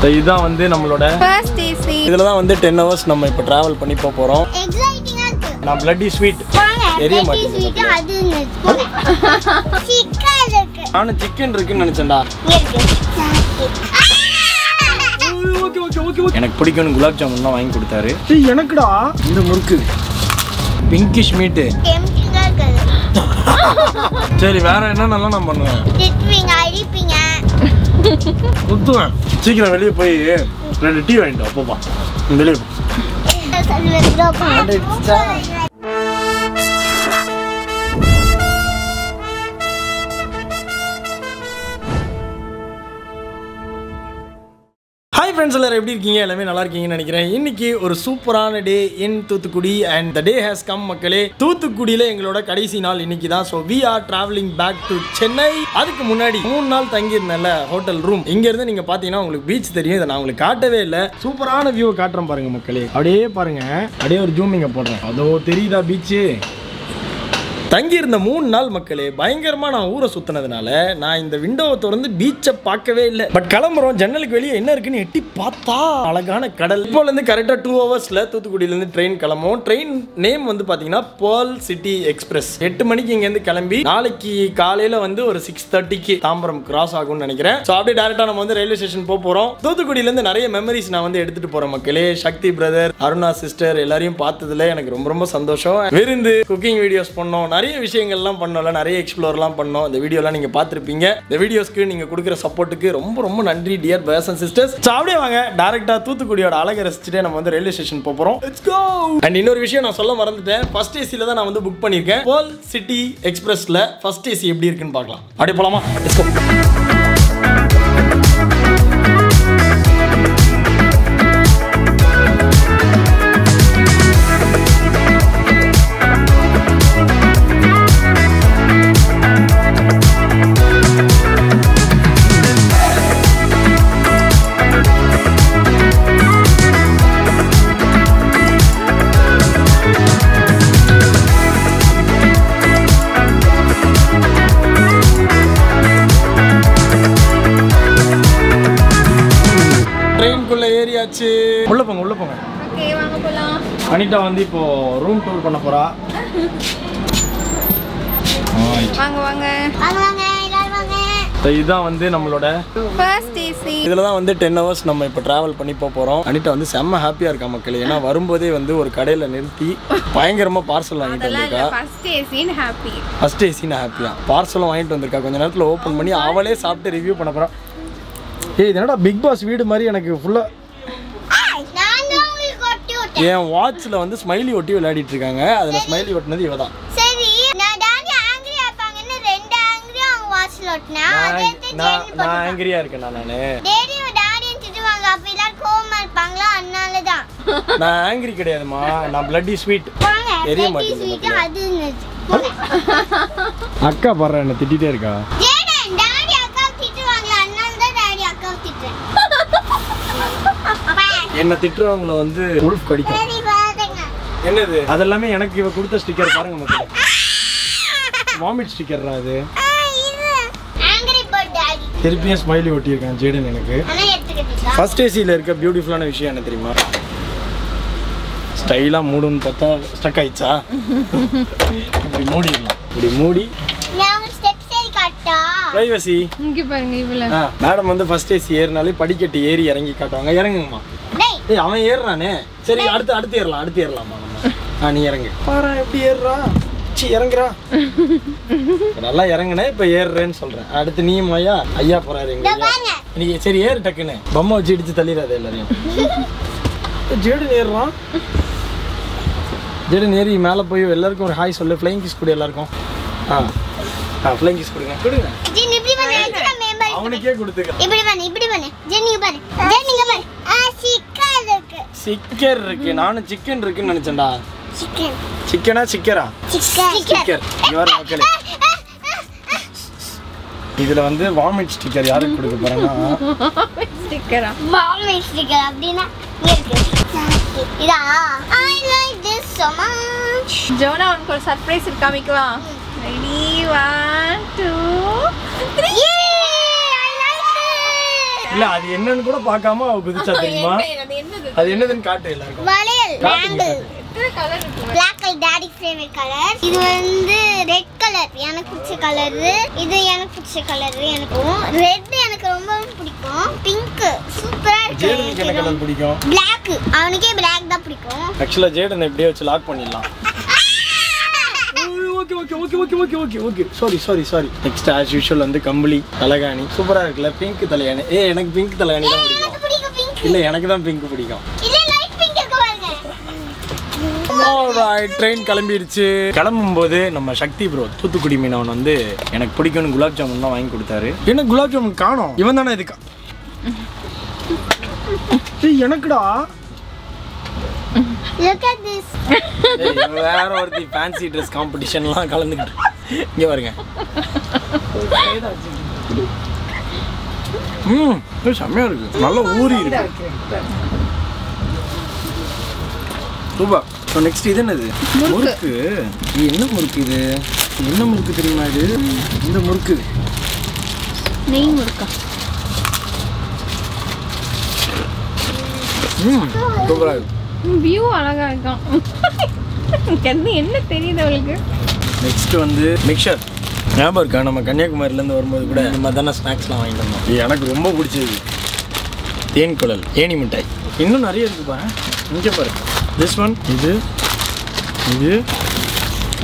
So this is our first AC. This is our 10 hours we travel. Exciting. I'm bloody sweet. Bloody sweet. Chicken. Chicken. Friends, all are doing well. Today is a super day in Thoothukudi, and the day has come. Thoothukudi is our so we are traveling back to Chennai. That's why we are in a hotel room. Here you can see the beach. Super view. That's a zoom. தங்கியிருந்த 3 நாள் மக்களே பயங்கரமா நான் ஊரே சுத்துனதனால நான் இந்த விண்டோவை திறந்து பீச்சை பார்க்கவே இல்ல. பட் கிளம்பறோம் ஜன்னலுக்கு வெளிய என்ன இருக்குன்னு எட்டி பார்த்தா அழகான கடல். இப்போல இருந்து கரெக்ட்டா 2 ஹவர்ஸ்ல தூத்துக்குடியில இருந்து ட்ரெயின் கிளம்பும். ட்ரெயின் நேம் வந்து பாத்தீங்கன்னா Pearl City Express. 8 மணிக்கு இங்க இருந்து கிளம்பி நாளைக்கு காலையில வந்து ஒரு 6:30 க்கு தாம்பரம் கிராஸ் ஆகும்னு நினைக்கிறேன். சோ அப்படியே டைரக்ட்டா நம்ம வந்து ரயில்வே ஸ்டேஷன் போக போறோம். தூத்துக்குடியில இருந்து நிறைய மெமரிஸ் நான் வந்து எடுத்துட்டு போறேன் மக்களே. சக்தி பிரதர், அருணா சிஸ்டர் எல்லாரையும் பார்த்ததுல எனக்கு ரொம்ப ரொம்ப சந்தோஷம். விருந்து குக்கிங் வீடியோஸ் பண்ணோம். நிறைய விஷயங்கள்லாம் பண்ணோம்ல நிறைய எக்ஸ்ப்ளோர்லாம் பண்ணோம் இந்த வீடியோலாம் நீங்க பாத்திருப்பீங்க இந்த வீடியோஸ்க்கு நீங்க கொடுக்கிற சப்போர்ட்டுக்கு ரொம்ப ரொம்ப நன்றி dear brothers and sisters so அப்படியே வாங்க டைரக்ட்டா தூத்துக்குடியோட அழகை ரசிச்சிட்டு நம்ம வந்து ரயில்வே ஸ்டேஷன் போக போறோம் லெட்ஸ் கோ அண்ட் இன்னொரு விஷயம் நான் சொல்ல மறந்துட்டேன் ஃபர்ஸ்ட் ஏசில தான் நான் வந்து புக் பண்ணிருக்கேன் Pearl City Expressல ஃபர்ஸ்ட் ஏசி எப்படி இருக்குன்னு பார்க்கலாம் அப்படியே போலாமா லெட்ஸ் கோ உள்ள போங்க ஓகே வாங்க போலாம் அனிதா வந்து இப்போ ரூம் டூர் பண்ண போறா வாங்க So this is our first AC. This is 10 hours we are traveling. Anita is very happy. She is a parcel. First AC is happy. First AC is happy. Parcel is open. She review it. Hey, this is a big boss video. Yeah, watch la vandu smiley otti velaiditt irukanga adha smiley ottnadhu ivada seri na daddy angry a irupanga nu rendu angry avanga watch la ottna adha na angry a irukana nanu daddy daddy tittuvanga appo illar kooma irupanga annala da na angry kediyaduma na bloody sweet eriya maatidhu adu akka parra enna tittite iruka Jayden daddy akka tittuvanga annala da daddy akka tittren என்ன திட்றவங்கள வந்து wolf கடிக்கும். சரி பாருங்க. என்னது? அதெல்லாம் எனக்கு இவ கொடுத்த ஸ்டிக்கர் பாருங்க மக்களே. வாமிட் ஸ்டிக்கர்ரா அது. இது ஆங்கிரி பர்ட் டாடி. திருப்பி ஸ்மைலி ஒட்டி இருக்கான் ஜேடன் எனக்கு. انا எடுத்துக்கிட்டீங்களா? ஃபர்ஸ்ட் ஏசில இருக்க பியூட்டிஃபுல்லான விஷயம் என்ன தெரியுமா? ஸ்டைலா மூடுன்னு பார்த்தா ஸ்டக் ஆயிச்சா? இப்படி மூடிடலாம். இப்படி மூடி நான் ஸ்டெப்ஸ் ஏறி காட்டா. பிரைவசி. இங்க பாருங்க இவள. மேடம் வந்து ஃபர்ஸ்ட் ஏசி ஏறினாலே படிக்கட்டு ஏறி இறங்கி காட்டுவாங்க. இறங்குமா? ஏய் அவன் ஏறறானே சரி அடுத்து ஏறலாமா நம்ம நீ இறங்கு பாறா எப்படி ஏறறா சீ இறங்குறா நல்லா இறங்குனே இப்ப ஏறறேன்னு சொல்றேன் அடுத்து நீ மாயா ஐயா போறாரு இங்க நீ சரி ஏறு டக்குனே பொம்மை வச்சு இடிச்சு தள்ளிராத எல்லாரையும் ஜேடன் ஏறி மேல போய் எல்லாருக்கும் ஒரு ஹாய் சொல்லு ஃப்ளைங் கிஸ் கொடு எல்லாருக்கும் ஃப்ளைங் கிஸ் கொடுங்க ஜென் இப்படி வந்து மேம்பர் அவனுக்கே கொடுத்துக்க இப்படி வந்து ஜென் இங்க பாரு ஜென் இங்க பாரு சிக்கர் இருக்கு நானு சிக்கன் இருக்குன்னு நினைச்சேன்டா சிக்கன் யார் மக்களே இதுல வந்து வாமிட் ஸ்டிக்கர் யாருக்கு கொடுக்க போறானா வாமிட் ஸ்டிக்கர் அப்படினா இதா I like this so much ஜோனா உங்களுக்கு ஒரு சர்ப்ரைஸ் இருக்கா காமிக்கலாம் ரெடி 1 2 3 I like it இல்ல அது என்னன்னு கூட பார்க்காம அவ குதிச்சா தெரியுமா அது என்னதுன்னு காட்டு எல்லாரும் வளையல் டாங்கிள் எத்தனை கலர் இருக்கு black daddy favorite color இது வந்து red color எனக்கு பிடிச்ச கலர் இது எனக்கு பிடிச்ச கலர் எனக்கு red எனக்கு ரொம்ப பிடிக்கும் pink சூப்பரா இருக்கு எனக்கு என்ன கலர் பிடிக்கும் black அவனுக்கே black தான் பிடிக்கும் actually ஜேடன் இப்படியே வச்சு லாக் பண்ணிடலாம் Okay. Sorry. Next as usual and the kambli, talagani, super irukla pink talagani. Eh enak pink talagani da pidikkum. Illa enakku dhaan pink pidikkum. Illa light pink ku varunga. All right, train kalambiruchu. Kalamumbodhu nama Shakti bro, Thoothukudi meenavan vandu enak pidikkum gulab jamun la vaangi kodutaaru. Enna gulab jamun kaanom. Ivan dhaan idukka. Hey enakda Look at this. Hey, where are the fancy dress competition la kalandukittu. Inge varunga. This samaya irukku. Nalla oori irukku. Super. So next idu enadhu? Murukku. Ee enna murukku idu? Enna murukku theriyuma idu? Indha murukku. Nei murukka. Super irukku. View alaga irukku kanni enna theriyudha avalukku next vandu mixture ஞாபகம் இருக்கா நம்ம கன்னியாகுமரி ல இருந்து வரும்போது கூட நம்ம தான snacks எல்லாம் வாங்கிட்டு வந்தோம் இது எனக்கு ரொம்ப பிடிச்சது தேன் குழல் ஏணி மிட்டாய் இன்னும் நிறைய இருக்கு பாருங்க இங்க பாருங்க this one இது இது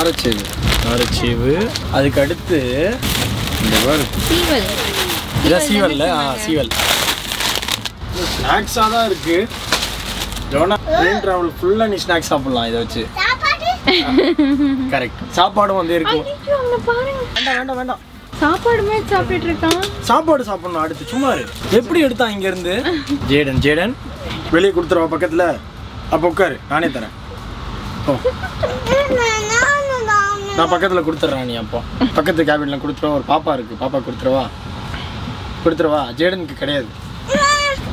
ஆரச்சேவு அதுக்கு அடுத்து இந்த பாரு சீவல் இது சீவல்ல சீவல் ஸ்நாக்ஸா தான் இருக்கு Jona, train travel full and snacks சாப்பிடலாம் இத வச்சு. சாப்பாடு? கரெக்ட். சாப்பாடு வந்து இருக்கும். ஐயோ அண்ணா பாருங்க. வேண்டாம். சாப்பாடு மே சாப்பிட்டு இருக்கான். சாப்பாடு சாப்பிடணும் அடுத்து சும்மா இரு. எப்படி எடுத்தா இங்க இருந்து? ஜேடன் வெளிய குடுத்துறவா பக்கத்துல. அப்ப உட்காரு. நானே தரேன். ஓ. நான் பக்கத்துல குடுத்துறேன் நீ அப்போ. பக்கத்து கேபின்ல குடுத்துறவா ஒரு பாப்பா இருக்கு. பாப்பா குடுத்துறவா. ஜேடனுக்கு கிடையாது.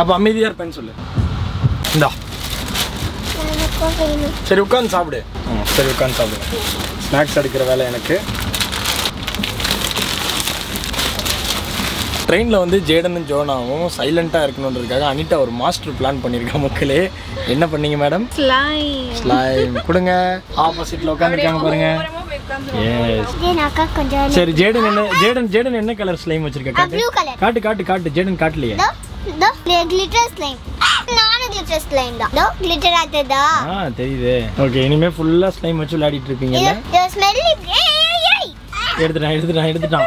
அப்ப அமைதியா இருப்பேன்னு சொல்லு. இந்தா சரி உட்கார்ந்து சாப்பிடு ஸ்நாக்ஸ் எடுக்கிற வேலை எனக்கு ட்ரெயினில் வந்து ஜேடனும் ஜோனாவும் சைலண்ட்டாக இருக்கணுன்றதுக்காக அனிட்டா ஒரு மாஸ்டர் பிளான் பண்ணியிருக்கா மக்களே என்ன பண்ணீங்க மேடம் ஸ்லைம் கொடுங்க ஆப்போசிட்டில் உட்காந்துருக்காங்க பாருங்க சரி ஜேடன் என்ன கலர் ஸ்லைம் வச்சிருக்கா காட்டு ஜேடன் காட்டலையே glitter slime da. No glitter adada. தெரியுதே. ஓகே இனிமே ஃபுல்லா ஸ்லைம் வச்சு விளையாடிட்டு இருப்பீங்கல. இது ஸ்மெல் ஏய். எடுத்துட்டான்.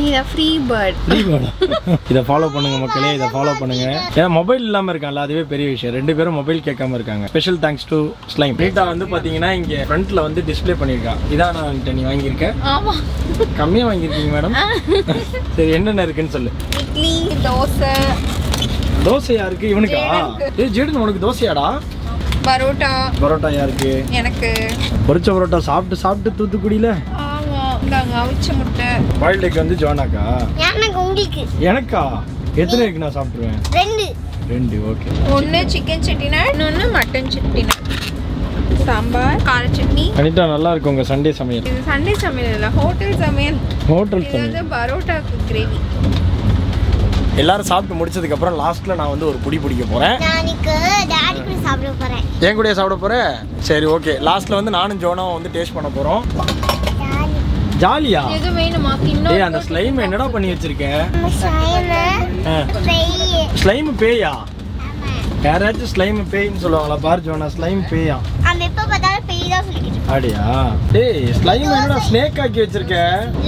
இத ஃப்ரீ பேர்ட் இத ஃபாலோ பண்ணுங்க மக்களே இத ஃபாலோ பண்ணுங்க ஏன்னா மொபைல் இல்லாம இருக்கான்ல அதுவே பெரிய விஷயம் ரெண்டு பேரும் மொபைல் கேட்காம இருக்காங்க special thanks to slime data வந்து பாத்தீங்கன்னா இங்க ஃப்ரண்ட்ல வந்து டிஸ்ப்ளே பண்ணிருக்கான் இதான் நான் நீ வாங்கி இருக்கேன் ஆமா கம்மியா வாங்கி இருக்கீங்க மேடம் சரி என்னென்ன இருக்குன்னு சொல்லு இட்லி தோசை யாருக்கு இவனுக்கா ஏய் ஜேடன் உனக்கு தோசையாடா பரோட்டா யாருக்கு எனக்கு பொரிச்ச பரோட்டா சாப்பிட்டு தூத்துக்குடியில அவிச்ச முட்டை பாயில்ட் எக் வந்து ஜோனாக்கா எனக்கு உங்களுக்கு எனக்கா எத்தனை எக் நான் சாப்பிடுவேன் ரெண்டு ஓகே ஒண்ணு chicken chutney இன்னொன்னு mutton chutney சாம்பார் கார சட்னி அனிதா நல்லா இருக்கு உங்க சண்டே சமையல் இது சண்டே சமையல் இல்ல ஹோட்டல் சமையல் இது பரோட்டா கிரேவி எல்லாரும் சாப்பிட்டு முடிச்சதுக்கு அப்புறம் லாஸ்ட்ல நான் வந்து ஒரு புடி பிடிக்க போறேன் நானிக்கு டாடி கூட சாப்பிட போறேன் ஏன் கூடயே சாப்பிட போறே சரி ஓகே லாஸ்ட்ல வந்து நானும் ஜோனாவும் வந்து டேஸ்ட் பண்ண போறோம் ஜாலியா இது வேணுமா இன்னொரு ஏய் அந்த ஸ்லைம் என்னடா பண்ணி வச்சிருக்க ஸ்லைம் பேயா யாராச்சும் ஸ்லைம் பேயின்னு சொல்லுவாங்களா பார் ஜோனா ஸ்லைம் பேயா நான் எப்ப பார்த்தாலும் பேய் தான் சொல்லிட்டு அடியா டேய் ஸ்லைம் என்னடா ஸ்னேக் ஆக்கி வச்சிருக்க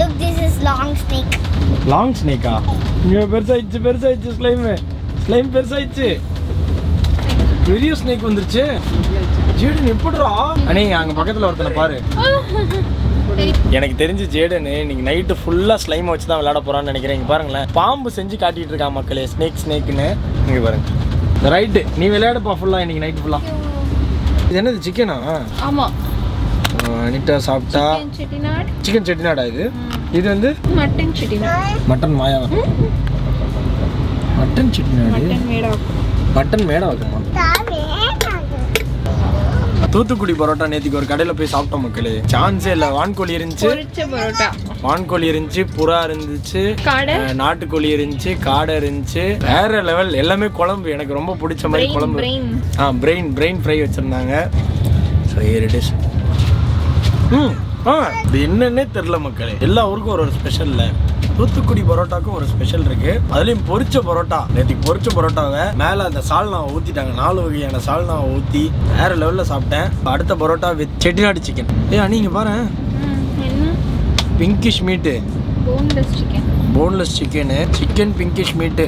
look this is long snake ஆ இங்க பெருசா இருந்து ஸ்லைம் பெருசா இருந்து பெரிய ஸ்னேக் வந்துருச்சு ஜீடன் எப்படிடா அண்ணே அங்க பக்கத்துல ஒருத்தனை பாரு எனக்கு தெரிஞ்சு ஜேடனு நீங்க நைட் ஃபுல்லா ஸ்லைம் வச்சு தான் விளையாட போறான்னு நினைக்கிறேன் இங்க பாருங்களேன் பாம்பு செஞ்சு காட்டிட்டு இருக்கா மக்களே ஸ்னேக்னு இங்க பாருங்க ரைட் நீ விளையாட பா ஃபுல்லா இன்னைக்கு நைட் ஃபுல்லா இது என்னது சிக்கனா ஆமா அனிதா சாப்பிட்டா சிக்கன் சட்னிடா இது This is mutton chittina. Mutton maya. Mutton chittina. Mutton made of. Mutton made of. Thoothukudi parotta nethiku or kadaila poi saaptom makkale chance illa vaankoli irundhuchu poricha parotta vaankoli irundhuchu pura irundhuchu kaada naatukoli irundhuchu kaada irundhuchu vera level ellame kolambu enakku romba pidicha mari kolambu brain fry vechirundanga so here it is இது என்னன்னே தெரியல மக்களே எல்லா ஊருக்கும் ஒரு special இல்ல தூத்துக்குடி பரோட்டாக்கு ஒரு special இருக்கு அதுலயும் பொரிச்ச பரோட்டா நேத்திக்கு பொரிச்ச பரோட்டாவை மேல அந்த சால்னா ஊத்திட்டாங்க நாலு வகையான சால்னா ஊத்தி வேற லெவல்ல சாப்பிட்டேன் அடுத்த பரோட்டா வித் செட்டிநாடு chicken ஏய் நீங்க பாருங்க என்ன pinkish meat boneless chicken pinkish meat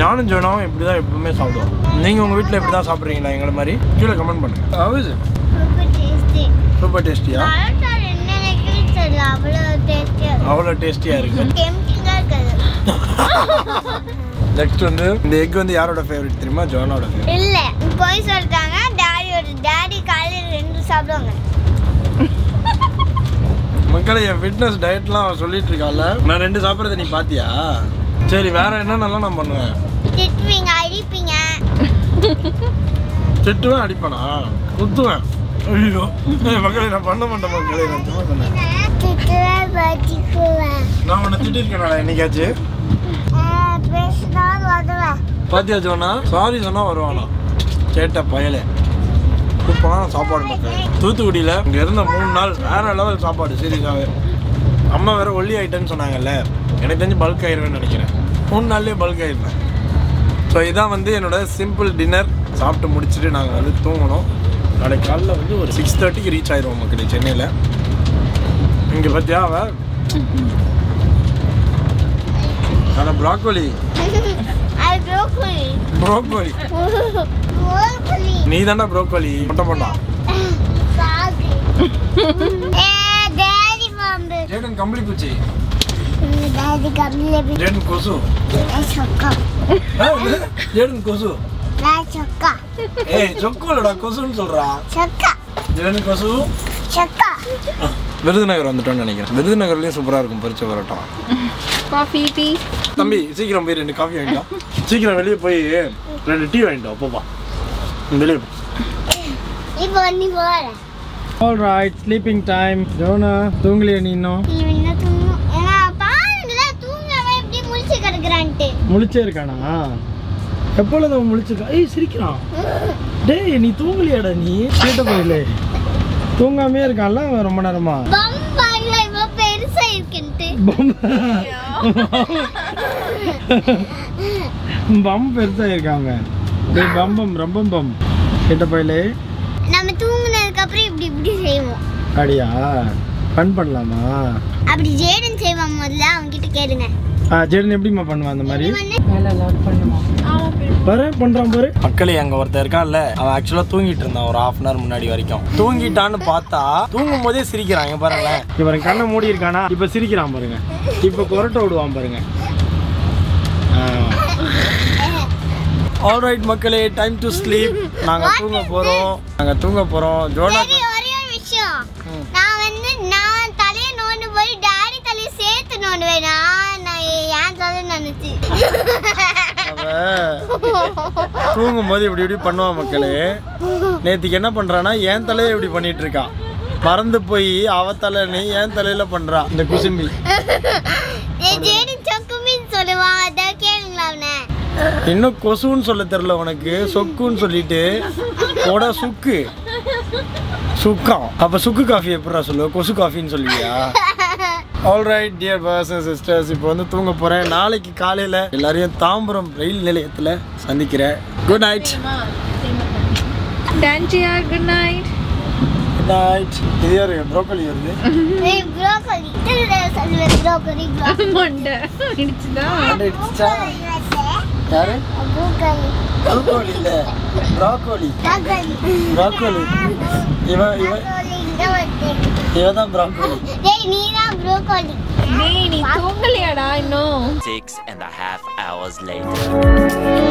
நானும் ஜோனாவும் இப்படி தான் எப்பவுமே சாப்பிடுவோம் நீங்க உங்க வீட்ல இப்படி தான் சாப்பிடுறீங்களா எங்க மாதிரி கீழ கமெண்ட் பண்ணுங்க ஆவுஸ் சூப்பர் டேஸ்டியா பரோட்டா என்ன நினைக்கிறீங்க அவ்வளவு டேஸ்டியா இருக்கு டெம்ப்டிங்கா இருக்கு நெக்ஸ்ட் வந்து இந்த எக் வந்து யாரோட ஃபேவரட் தெரியுமா ஜோனாவோட இல்ல போய் சொல்றாங்க டாடி காலையில ரெண்டு சாப்பிடுவாங்க மக்களே ஃபிட்னஸ் டயட்லாம் சொல்லிட்டு இருக்கால நான் ரெண்டு சாப்பிறத நீ பாத்தியா சரி வேற என்னன்னலாம் நான் பண்ணுவேன் திட்டுவீங்க அடிப்பீங்க திட்டுவேன் அடிப்பனா குத்துவேன் ஐயோ மக்களே நான் பண்ண மாட்டேன் மக்களே நான் சும்மா சொன்னேன் திட்டுவேன் பாதிக்குவேன் நான் உன்னை திட்டிருக்கேனாடா என்னைக்காச்சு பேசினா வருவேன் பாத்தியா ஜோனா சாரி சொன்னா வருவானா சேட்ட பயலே சூப்பரான சாப்பாடு மக்களே தூத்துக்குடியில் இங்கே இருந்த 3 நாள் வேற லெவல் சாப்பாடு சீரியஸாகவே அம்மா வேற ஒல்லி ஐட்டம்னு சொன்னாங்கல்ல எனக்கு தெரிஞ்சு பல்க் ஆயிருவேன்னு நினைக்கிறேன் 3 நாள்லேயே பல்க் ஆயிருவேன் ஸோ இதான் வந்து என்னோட சிம்பிள் டின்னர் சாப்பிட்டு முடிச்சுட்டு நாங்கள் வந்து தூங்கணும் நாளைக்கு காலையில் வந்து ஒரு 6:30க்கு ரீச் ஆயிடுவோம் மக்கள் சென்னையில் இங்கே பார்த்தியா அவ ப்ராக்கோலி ப்ரோக்கோலி நீ தாண்டா ப்ரோக்கோலி முட்டை போட்டா Jayden complete kuchi. Daddy complete. Jayden kosu. Let's chokka. Jayden kosu. Let's chokka. Hey, chokko lada kosu nu solra. Chokka. Jayden kosu. Chokka. Virudhunagar vandutonu nenikiren. Virudhunagarley supera irukum poricha parotta. Coffee tea. Thambi, seekiram poi rendu coffee vaanga. Seekiram veliye poi rendu tea vaanga appa. Veliye. Ipo vanni pora. All right, sleeping time. Jonah, thungaliya ninno. Ninna thungu. Ena paangala thungava eppadi mulichu kadukrante. Mulichu irukana. Eppolada mulichu. Ei sirikra. Dei nee thungaliya da nee. Seeta poile. Thungame irukala romba nerama. Bomba illa ipo perusa irukente. Bomba. Bomba perusa irukanga. Dei bambam rambam bam. Seeta poile. நாம தூங்குனதுக்கு அப்புறம் இப்படி செய்வோம் அடியா fun பண்ணலாமா அப்படி Jaden செய்வான் முதல்ல அவங்க கிட்ட கேளுங்க ஜேடன் எப்படிமா பண்ணுவான் அந்த மாதிரி நல்லா லாட் பண்ணுமா பாரு பண்றான் பாரு மக்களே அங்க ஒருத்தர் இருக்கான்ல அவ एक्चुअली தூங்கிட்டு இருந்தான் ஒரு 1/2 hour முன்னாடி வரைக்கும் தூங்கிட்டான்னு பார்த்தா தூங்கும்போதே சிரிக்கிறான் இங்க பாருங்க இவன் கண்ணை மூடி இருக்கானா இப்போ சிரிக்கிறான் பாருங்க இப்போ கொரட்ட விடுவான் பாருங்க All right, Makale, time to sleep. Nanga thunga porom. Jona. Very very sure. Na thale nonu poi daddy thale seethu nonu vena. Na yan thale nanichu. Ava. Thunga modi ipdi pannuva Makale. Neethikku enna pandrana yan thale ipdi pannittu iruka. Marandu poi avathale nee yan thaleila pandra. Indha kusimbi. Ye jeni chokkumin solluva adha kelungalavana. இன்னும் கொசுன்னு சொல்ல தெரியல உனக்கு சொக்குன்னு சொல்லிட்டு போட சுக்கு சுக்கா அப்ப சுக்கு coffee எப்படா சொல்லுவ கொசு காஃபின்னு சொல்லுவியா alright dear brothers and sisters இப்போ வந்து தூங்க போறேன் நாளைக்கு காலையில எல்லாரையும் தாம்பரம் ரயில் நிலையத்துல சந்திக்கிறேன் good night good night good night இது யாரு ப்ரோக்கோலி வருது ப்ரோக்கோலி यार ब्रोकोली ब्रोकोली ब्रोकोली इवा ब्रोकोली नहीं नीरा ब्रोकोली नहीं नहीं तुंगलियाड़ा no 6 and a half hours later